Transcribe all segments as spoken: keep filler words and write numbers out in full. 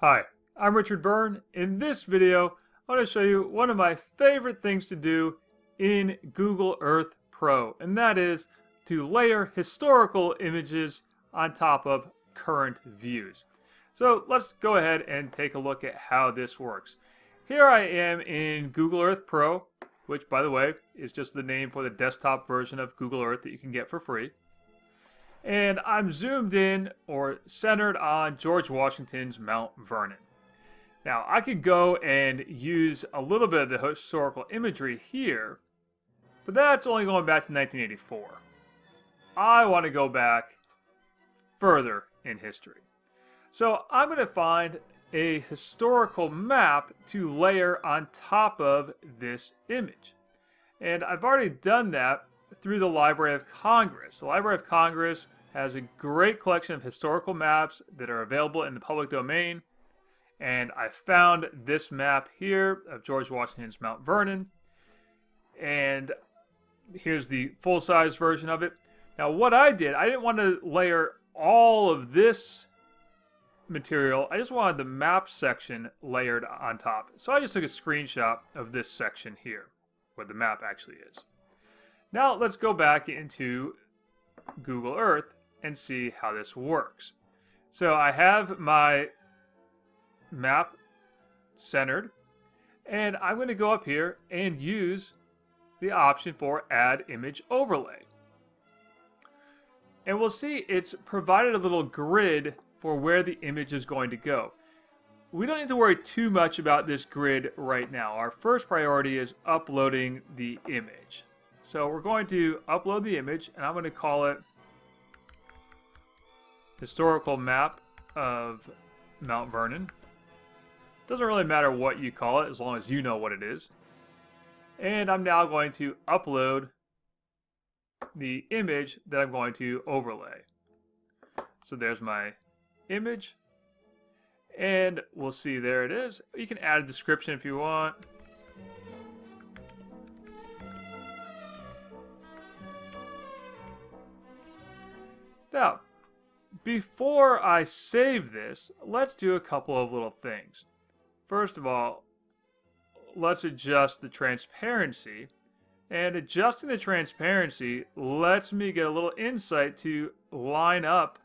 Hi, I'm Richard Byrne. In this video, I want to show you one of my favorite things to do in Google Earth Pro, and that is to layer historical images on top of current views. So let's go ahead and take a look at how this works. Here I am in Google Earth Pro, which, by the way, is just the name for the desktop version of Google Earth that you can get for free. And I'm zoomed in or centered on George Washington's Mount Vernon. Now, I could go and use a little bit of the historical imagery here, but that's only going back to nineteen eighty-four. I want to go back further in history. So I'm going to find a historical map to layer on top of this image. And I've already done that through the Library of Congress. The Library of Congress has a great collection of historical maps that are available in the public domain. And I found this map here of George Washington's Mount Vernon. And here's the full-size version of it. Now what I did, I didn't want to layer all of this material. I just wanted the map section layered on top. So I just took a screenshot of this section here, where the map actually is. Now let's go back into Google Earth and see how this works. So I have my map centered, and I'm going to go up here and use the option for Add Image Overlay. And we'll see it's provided a little grid for where the image is going to go. We don't need to worry too much about this grid right now. Our first priority is uploading the image. So we're going to upload the image, and I'm going to call it Historical Map of Mount Vernon. Doesn't really matter what you call it, as long as you know what it is. And I'm now going to upload the image that I'm going to overlay. So there's my image. And we'll see, there it is. You can add a description if you want. Now, before I save this, let's do a couple of little things. First of all, let's adjust the transparency. And adjusting the transparency lets me get a little insight to line up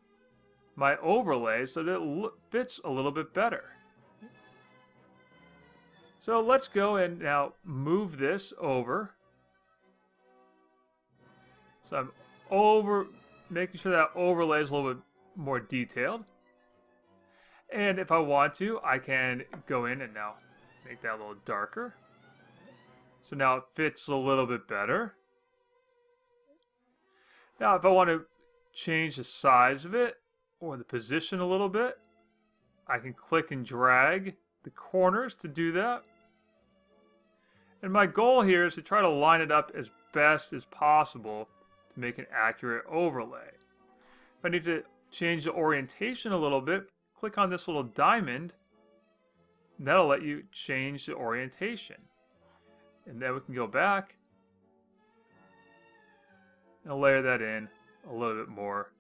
my overlay so that it fits a little bit better. So let's go and now move this over. So I'm over... making sure that overlay is a little bit more detailed. And if I want to, I can go in and now make that a little darker. So now it fits a little bit better. Now if I want to change the size of it or the position a little bit, I can click and drag the corners to do that. And my goal here is to try to line it up as best as possible to make an accurate overlay. If I need to change the orientation a little bit, click on this little diamond, and that'll let you change the orientation. And then we can go back and layer that in a little bit more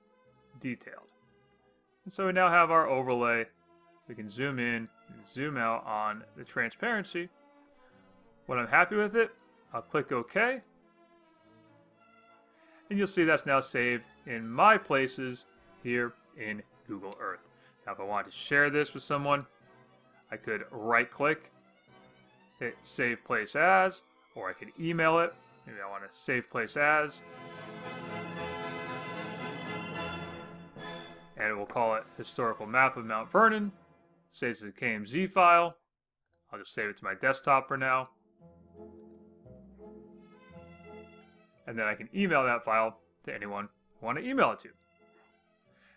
detailed. And so we now have our overlay. We can zoom in and zoom out on the transparency. When I'm happy with it, I'll click OK. And you'll see that's now saved in my places here in Google Earth. Now, if I wanted to share this with someone, I could right-click, hit Save Place As, or I could email it. Maybe I want to Save Place As. And we'll call it Historical Map of Mount Vernon. Saves to the K M Z file. I'll just save it to my desktop for now. And then I can email that file to anyone I want to email it to.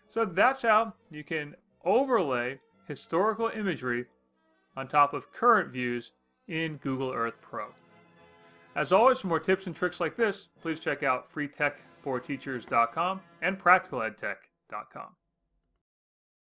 So that's how you can overlay historical imagery on top of current views in Google Earth Pro. As always, for more tips and tricks like this, please check out Freetech four teachers dot com and practical ed tech dot com.